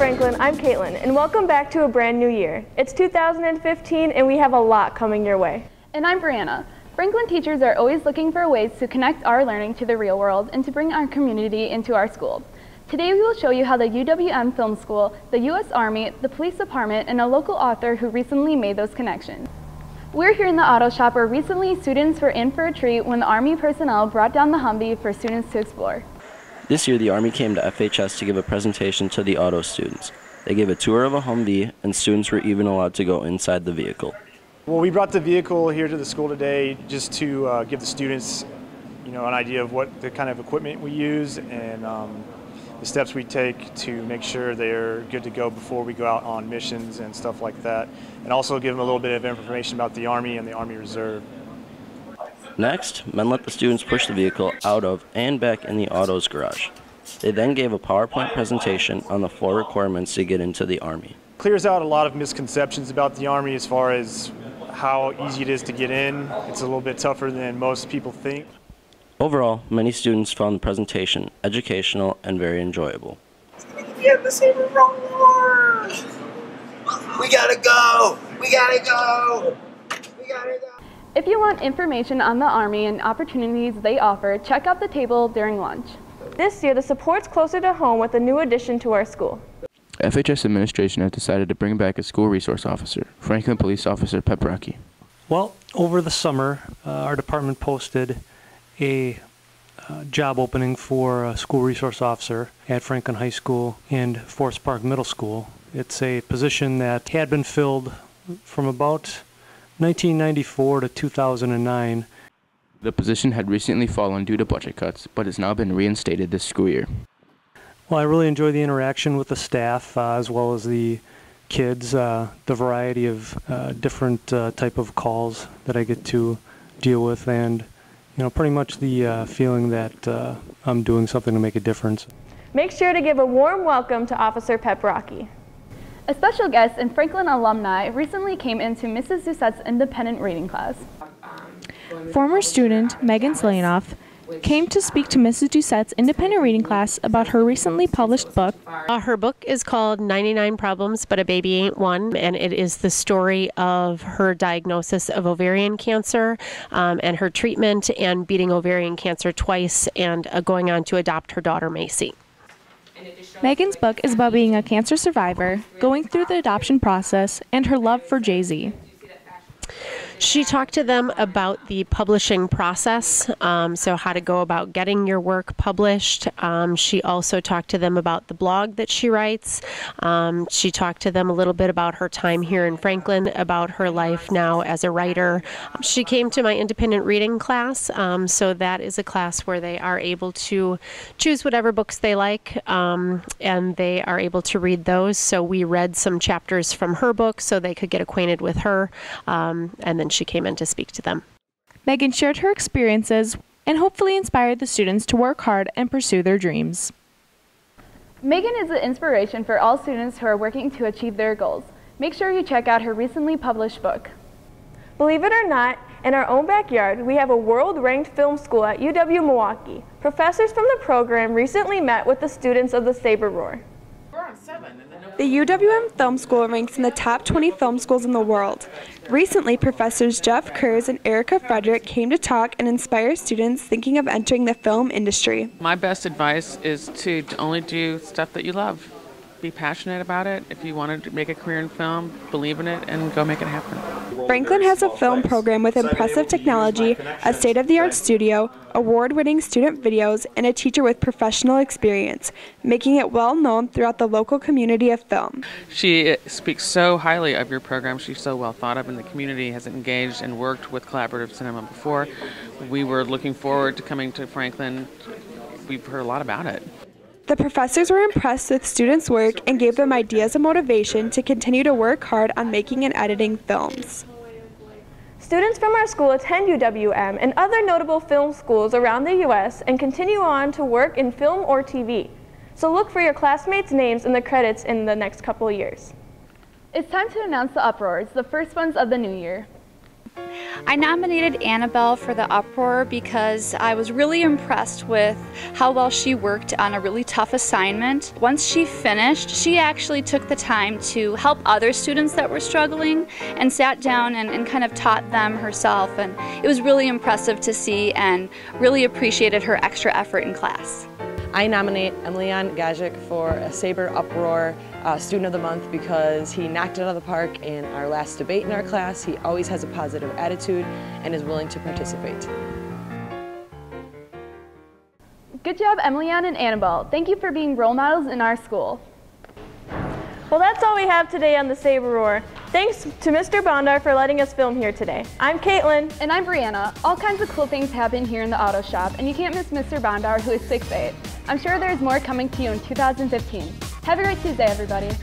Franklin, I'm Caitlin, and welcome back to a brand new year. It's 2015 and we have a lot coming your way. And I'm Brianna. Franklin teachers are always looking for ways to connect our learning to the real world and to bring our community into our school. Today we will show you how the UWM Film School, the U.S. Army, the Police Department, and a local author who recently made those connections. We're here in the auto shop where recently students were in for a treat when the Army personnel brought down the Humvee for students to explore. This year, the Army came to FHS to give a presentation to the auto students. They gave a tour of a Humvee, and students were even allowed to go inside the vehicle. Well, we brought the vehicle here to the school today just to give the students, an idea of what the kind of equipment we use and the steps we take to make sure they're good to go before we go out on missions and stuff like that, and also give them a little bit of information about the Army and the Army Reserve. Next, men let the students push the vehicle out of and back in the auto's garage. They then gave a PowerPoint presentation on the four requirements to get into the Army. Clears out a lot of misconceptions about the Army as far as how easy it is to get in. It's a little bit tougher than most people think. Overall, many students found the presentation educational and very enjoyable. Yeah, the Saber Roar! We gotta go! We gotta go! We gotta go! If you want information on the Army and opportunities they offer, check out the table during lunch. This year, the support's closer to home with a new addition to our school. FHS administration has decided to bring back a school resource officer, Franklin Police Officer Pepperacchi. Well, over the summer, our department posted a job opening for a school resource officer at Franklin High School and Forest Park Middle School. It's a position that had been filled from about 1994 to 2009. The position had recently fallen due to budget cuts, but has now been reinstated this school year. Well, I really enjoy the interaction with the staff as well as the kids, the variety of different type of calls that I get to deal with, and pretty much the feeling that I'm doing something to make a difference. Make sure to give a warm welcome to Officer Peprocki. A special guest and Franklin alumni recently came into Mrs. Doucette's independent reading class. Former student Megan Zelenoff came to speak to Mrs. Doucette's independent reading class about her recently published book. Her book is called 99 Problems But a Baby Ain't One, and it is the story of her diagnosis of ovarian cancer and her treatment and beating ovarian cancer twice and going on to adopt her daughter Macy. Megan's book is about being a cancer survivor, going through the adoption process, and her love for Jay-Z. She talked to them about the publishing process, so how to go about getting your work published. She also talked to them about the blog that she writes. She talked to them a little bit about her time here in Franklin, about her life now as a writer. She came to my independent reading class, so that is a class where they are able to choose whatever books they like, and they are able to read those. So we read some chapters from her book so they could get acquainted with her, and then she came in to speak to them. Megan shared her experiences and hopefully inspired the students to work hard and pursue their dreams. Megan is an inspiration for all students who are working to achieve their goals. Make sure you check out her recently published book. Believe it or not, in our own backyard, we have a world-ranked film school at UW-Milwaukee. Professors from the program recently met with the students of the Saber Roar. The UWM Film School ranks in the top 20 film schools in the world. Recently, Professors Jeff Kurz and Erica Frederick came to talk and inspire students thinking of entering the film industry. My best advice is to only do stuff that you love. Be passionate about it. If you want to make a career in film, believe in it and go make it happen. Franklin has a film program with impressive technology, a state-of-the-art studio, award-winning student videos, and a teacher with professional experience, making it well known throughout the local community of film. She speaks so highly of your program. She's so well thought of, and the community has engaged and worked with collaborative cinema before. We were looking forward to coming to Franklin. We've heard a lot about it. The professors were impressed with students' work and gave them ideas and motivation to continue to work hard on making and editing films. Students from our school attend UWM and other notable film schools around the U.S. and continue on to work in film or TV. So look for your classmates' names in the credits in the next couple years. It's time to announce the uproars, the first ones of the new year. I nominated Annabelle for the Uproar because I was really impressed with how well she worked on a really tough assignment. Once she finished, she actually took the time to help other students that were struggling and sat down and kind of taught them herself. And it was really impressive to see, and really appreciated her extra effort in class. I nominate Emilian Gajic for a Saber Uproar Student of the Month because he knocked it out of the park in our last debate in our class. He always has a positive attitude and is willing to participate. Good job, Emilian and Annabelle. Thank you for being role models in our school. Well, that's all we have today on the Saber Roar. Thanks to Mr. Bondar for letting us film here today. I'm Caitlin. And I'm Brianna. All kinds of cool things happen here in the auto shop, and you can't miss Mr. Bondar, who is 6'8". I'm sure there's more coming to you in 2015. Have a great Tuesday, everybody.